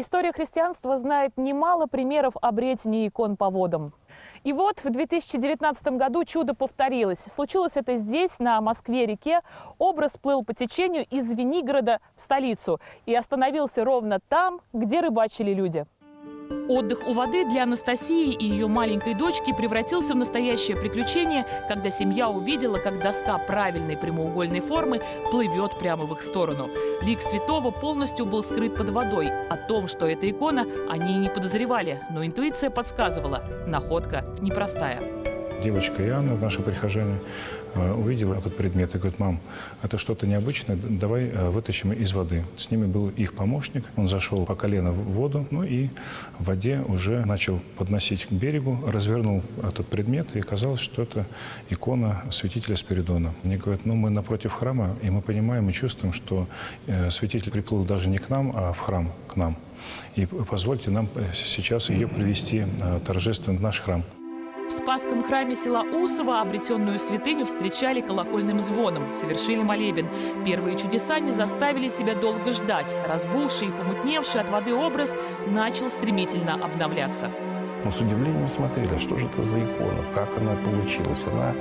История христианства знает немало примеров обретения икон по водам. И вот в 2019 году чудо повторилось. Случилось это здесь, на Москве-реке. Образ плыл по течению из Венигорода в столицу и остановился ровно там, где рыбачили люди. Отдых у воды для Анастасии и ее маленькой дочки превратился в настоящее приключение, когда семья увидела, как доска правильной прямоугольной формы плывет прямо в их сторону. Лик святого полностью был скрыт под водой. О том, что это икона, они и не подозревали, но интуиция подсказывала – находка непростая. Девочка Иоанна, наша прихожанка, увидела этот предмет и говорит: мам, это что-то необычное, давай вытащим из воды. С ними был их помощник, он зашел по колено в воду, ну и в воде уже начал подносить к берегу, развернул этот предмет, и оказалось, что это икона святителя Спиридона. Мне говорят: ну мы напротив храма, и мы понимаем и чувствуем, что святитель приплыл даже не к нам, а в храм к нам. И позвольте нам сейчас ее привести торжественно в наш храм. В Спасском храме села Усова обретенную святыню встречали колокольным звоном, совершили молебен. Первые чудеса не заставили себя долго ждать. Разбухший и помутневший от воды образ начал стремительно обновляться. Мы с удивлением смотрели, что же это за икона, как она получилась. Она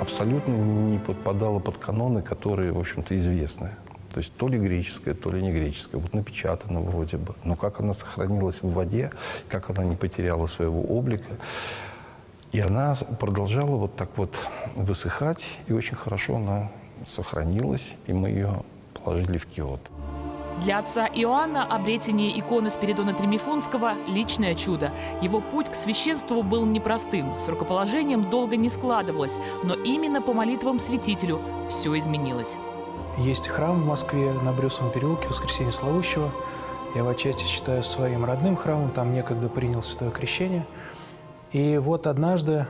абсолютно не подпадала под каноны, которые, в общем-то, известны. То есть то ли греческая, то ли не греческая. Вот напечатана вроде бы. Но как она сохранилась в воде, как она не потеряла своего облика. И она продолжала вот так вот высыхать, и очень хорошо она сохранилась, и мы ее положили в киот. Для отца Иоанна обретение иконы Спиридона Тримифонского – личное чудо. Его путь к священству был непростым, с рукоположением долго не складывалось, но именно по молитвам святителю все изменилось. Есть храм в Москве на Брюсовом переулке, Воскресенье Славущего. Я его отчасти считаю своим родным храмом, там некогда принял святое крещение. И вот однажды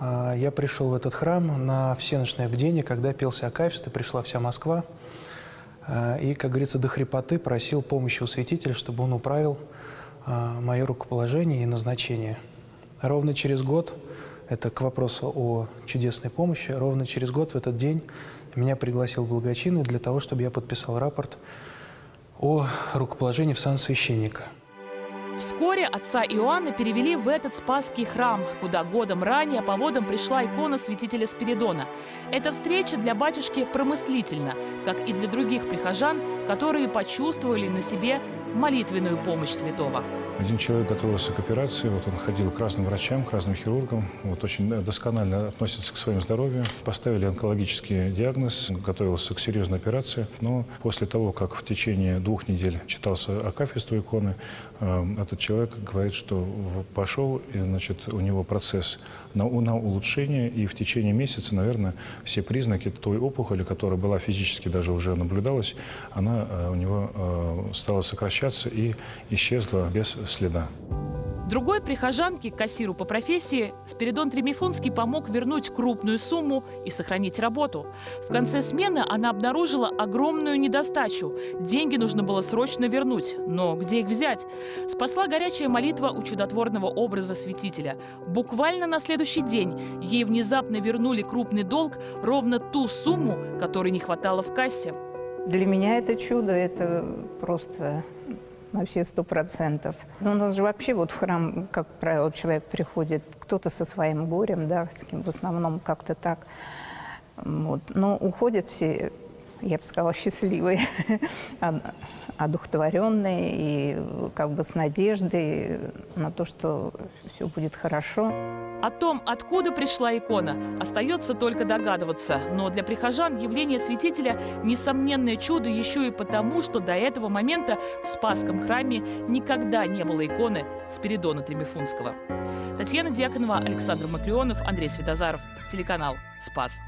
я пришел в этот храм на всеночное бдение, когда пелся Акафист, и пришла вся Москва. И, как говорится, до хрипоты просил помощи у святителя, чтобы он управил мое рукоположение и назначение. Ровно через год, это к вопросу о чудесной помощи, ровно через год в этот день меня пригласил благочинный для того, чтобы я подписал рапорт о рукоположении в сан священника. Вскоре отца Иоанна перевели в этот Спасский храм, куда годом ранее по водам пришла икона святителя Спиридона. Эта встреча для батюшки промыслительна, как и для других прихожан, которые почувствовали на себе молитвенную помощь святого. Один человек готовился к операции, вот он ходил к разным врачам, к разным хирургам, вот очень досконально относится к своему здоровью. Поставили онкологический диагноз, готовился к серьезной операции, но после того, как в течение 2 недель читался акафист у иконы, этот человек говорит, что пошел, и, значит, у него процесс на улучшение, и в течение месяца, наверное, все признаки той опухоли, которая была физически даже уже наблюдалась, она у него стала сокращаться и исчезла без следа. Другой прихожанке, кассиру по профессии, Спиридон Тримифонский помог вернуть крупную сумму и сохранить работу. В конце смены она обнаружила огромную недостачу. Деньги нужно было срочно вернуть, но где их взять? Спасла горячая молитва у чудотворного образа святителя. Буквально на следующий день ей внезапно вернули крупный долг, ровно ту сумму, которой не хватало в кассе. Для меня это чудо, это просто... На все 100%. Но у нас же вообще вот в храм, как правило, человек приходит, кто-то со своим горем, да, с кем в основном как-то так. Вот. Но уходят все, я бы сказала, счастливые, одухотворенные и как бы с надеждой на то, что все будет хорошо. О том, откуда пришла икона, остается только догадываться. Но для прихожан явление святителя – несомненное чудо еще и потому, что до этого момента в Спасском храме никогда не было иконы Спиридона Тримифонского. Татьяна Дьяконова, Александр Маклеонов, Андрей Светозаров. Телеканал «Спас».